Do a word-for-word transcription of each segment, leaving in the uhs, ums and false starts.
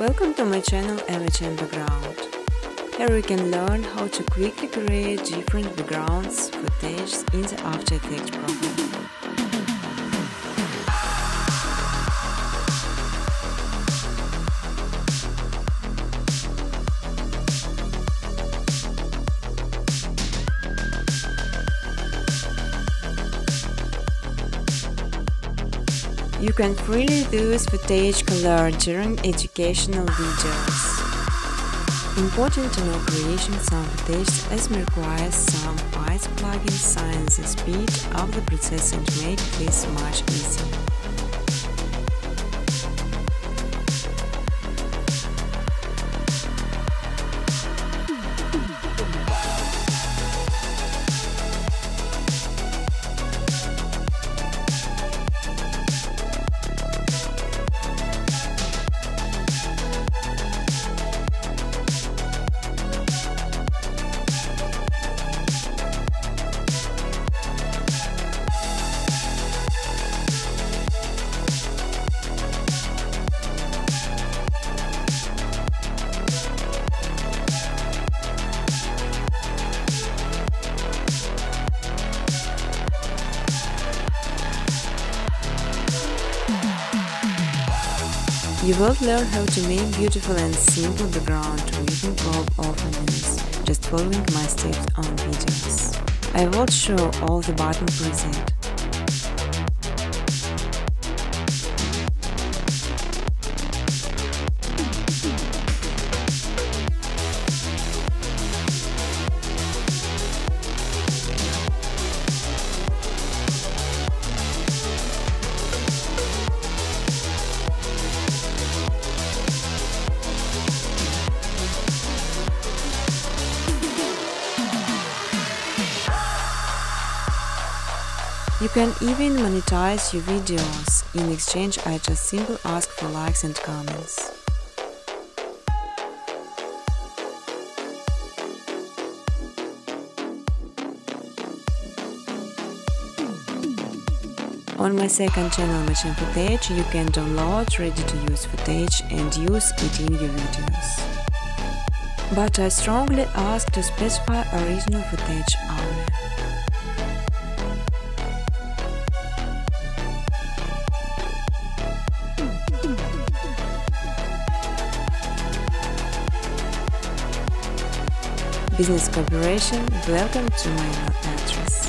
Welcome to my channel M H M Background. Here we can learn how to quickly create different backgrounds footage in the After Effects program. You can freely use footage color during educational videos. Important to know creating some footage as requires some wise plugins since the speed of the process and make this much easier. You will learn how to make beautiful and simple background within twelve openings, just following my steps on videos. I will show all the button preset. You can even monetize your videos. In exchange, I just simply ask for likes and comments. On my second channel, Machine Footage, you can download ready-to-use footage and use it in your videos. But I strongly ask to specify original footage only. Business Corporation, welcome to my web address.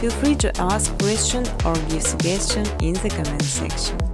Feel free to ask questions or give suggestions in the comment section.